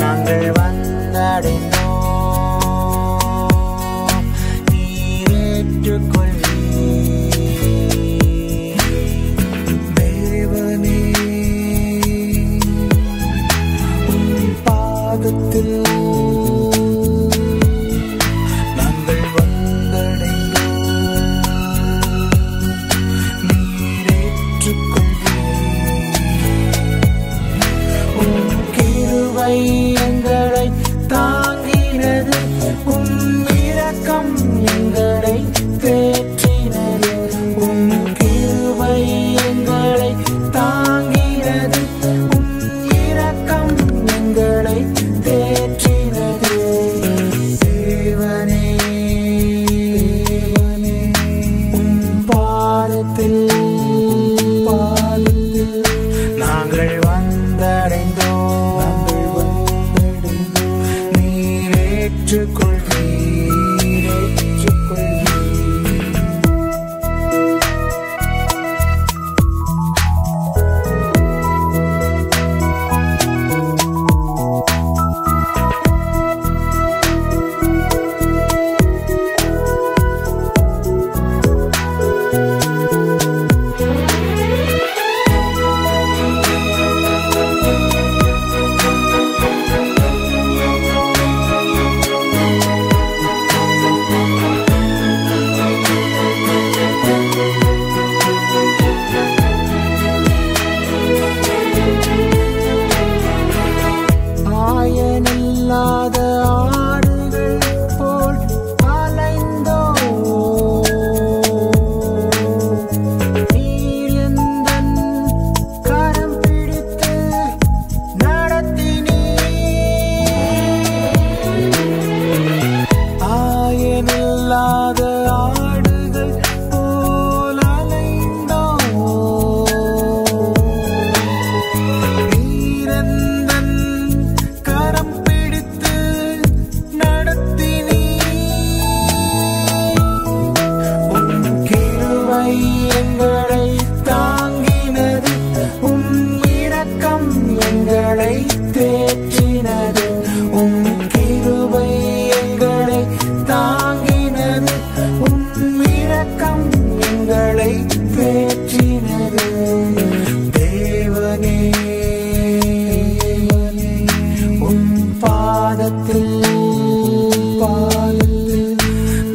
நாங்கள் வந்தடைந்தோம், நீர் ஏற்றுக்கொள்வீர். தேவனே உம் பாதத்தில் நாங்கள் வந்தடைந்தோம், நீர் ஏற்றுக்கொள்வீர். எங்களை தாங்கிறது, உம் இரக்கம் எங்களை தேற்றினது. உம் கிருபை எங்களை தாங்கிறது, உம் இரக்கம் எங்களை தேற்றினது. தேவனே உம் பாதத்தில் நாங்கள் வந்தடைந்தோம், ஏற்றுக்கொள்வீர்.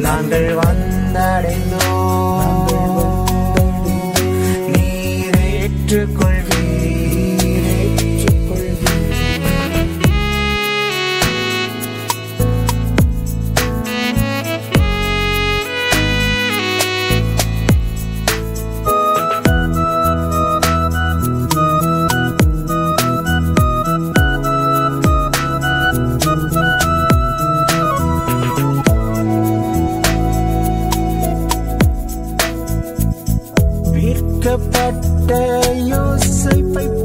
நாங்கள் வந்தடைந்தோம், நீர் ஏற்றுக்கொள்வீர். But you say.